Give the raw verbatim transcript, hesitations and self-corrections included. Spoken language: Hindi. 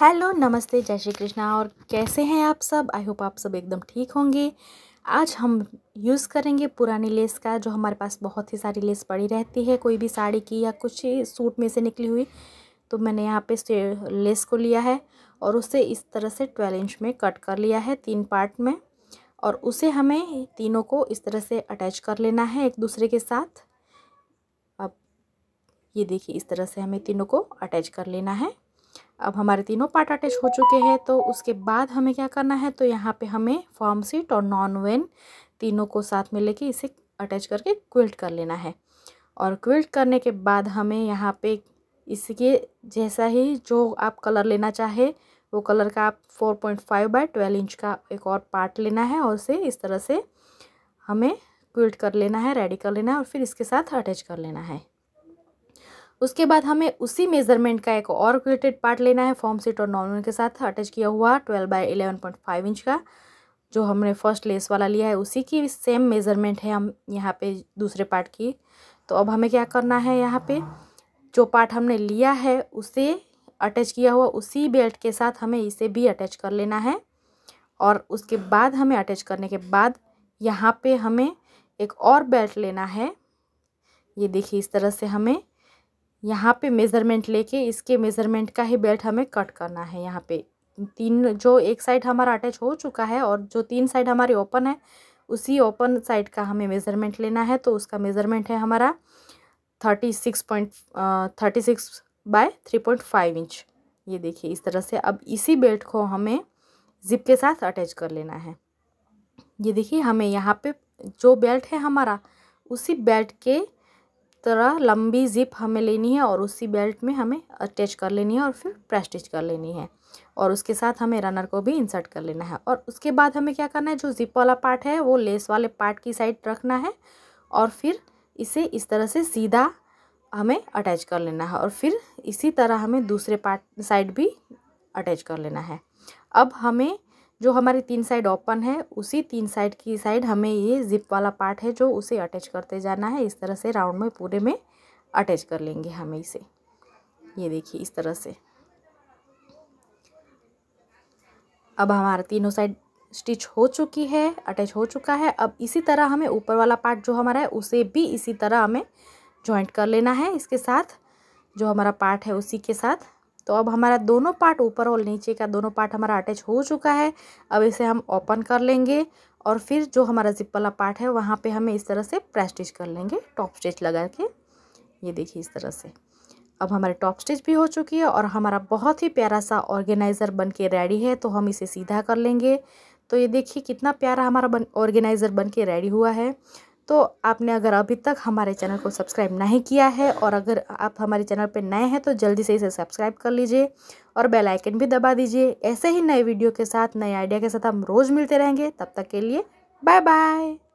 हेलो नमस्ते जय श्री कृष्णा। और कैसे हैं आप सब? आई होप आप सब एकदम ठीक होंगे। आज हम यूज़ करेंगे पुरानी लेस का, जो हमारे पास बहुत ही सारी लेस पड़ी रहती है, कोई भी साड़ी की या कुछ सूट में से निकली हुई। तो मैंने यहाँ पे लेस को लिया है और उसे इस तरह से ट्वेल्व इंच में कट कर लिया है तीन पार्ट में, और उसे हमें तीनों को इस तरह से अटैच कर लेना है एक दूसरे के साथ। अब ये देखिए, इस तरह से हमें तीनों को अटैच कर लेना है। अब हमारे तीनों पार्ट अटैच हो चुके हैं, तो उसके बाद हमें क्या करना है, तो यहाँ पे हमें फॉर्म सीट और नॉन वेन तीनों को साथ में लेके इसे अटैच करके क्विल्ट कर लेना है। और क्विल्ट करने के बाद हमें यहाँ पे इसके जैसा ही जो आप कलर लेना चाहे वो कलर का आप four point five by twelve inch का एक और पार्ट लेना है और उसे इस तरह से हमें क्विल्ट कर लेना है, रेडी कर लेना है और फिर इसके साथ अटैच कर लेना है। उसके बाद हमें उसी मेजरमेंट का एक और क्विल्टेड पार्ट लेना है फॉर्म सीट और नॉर्मल के साथ अटैच किया हुआ twelve by eleven point five inch का, जो हमने फर्स्ट लेस वाला लिया है उसी की सेम मेजरमेंट है हम यहाँ पे दूसरे पार्ट की। तो अब हमें क्या करना है, यहाँ पे जो पार्ट हमने लिया है उसे अटैच किया हुआ उसी बेल्ट के साथ हमें इसे भी अटैच कर लेना है। और उसके बाद हमें अटैच करने के बाद यहाँ पे हमें एक और बेल्ट लेना है। ये देखिए, इस तरह से हमें यहाँ पे मेज़रमेंट लेके इसके मेज़रमेंट का ही बेल्ट हमें कट करना है। यहाँ पे तीन, जो एक साइड हमारा अटैच हो चुका है और जो तीन साइड हमारी ओपन है उसी ओपन साइड का हमें मेज़रमेंट लेना है। तो उसका मेज़रमेंट है हमारा thirty six point thirty six by three point five inch. ये देखिए, इस तरह से अब इसी बेल्ट को हमें जिप के साथ अटैच कर लेना है। ये देखिए, हमें यहाँ पे जो बेल्ट है हमारा उसी बेल्ट के तरह लंबी जिप हमें लेनी है और उसी बेल्ट में हमें अटैच कर लेनी है और फिर प्रेस स्टिच कर लेनी है। और उसके साथ हमें रनर को भी इंसर्ट कर लेना है। और उसके बाद हमें क्या करना है, जो जिप वाला पार्ट है वो लेस वाले पार्ट की साइड रखना है और फिर इसे इस तरह से सीधा हमें अटैच कर लेना है और फिर इसी तरह हमें दूसरे पार्ट साइड भी अटैच कर लेना है। अब हमें जो हमारी तीन साइड ओपन है उसी तीन साइड की साइड हमें ये जिप वाला पार्ट है जो उसे अटैच करते जाना है। इस तरह से राउंड में पूरे में अटैच कर लेंगे हमें इसे। ये देखिए, इस तरह से अब हमारा तीनों साइड स्टिच हो चुकी है, अटैच हो चुका है। अब इसी तरह हमें ऊपर वाला पार्ट जो हमारा है उसे भी इसी तरह हमें जॉइंट कर लेना है इसके साथ, जो हमारा पार्ट है उसी के साथ। तो अब हमारा दोनों पार्ट, ऊपर और नीचे का दोनों पार्ट हमारा अटैच हो चुका है। अब इसे हम ओपन कर लेंगे और फिर जो हमारा जिप वाला पार्ट है वहाँ पे हमें इस तरह से प्रेस स्टिच कर लेंगे टॉप स्टिच लगा के। ये देखिए, इस तरह से अब हमारे टॉप स्टिच भी हो चुकी है और हमारा बहुत ही प्यारा सा ऑर्गेनाइज़र बन के रेडी है। तो हम इसे सीधा कर लेंगे। तो ये देखिए, कितना प्यारा हमारा बन ऑर्गेनाइज़र बन के रेडी हुआ है। तो आपने अगर अभी तक हमारे चैनल को सब्सक्राइब नहीं किया है और अगर आप हमारे चैनल पर नए हैं तो जल्दी से इसे सब्सक्राइब कर लीजिए और बेल आइकन भी दबा दीजिए। ऐसे ही नए वीडियो के साथ, नए आइडिया के साथ हम रोज़ मिलते रहेंगे। तब तक के लिए बाय बाय।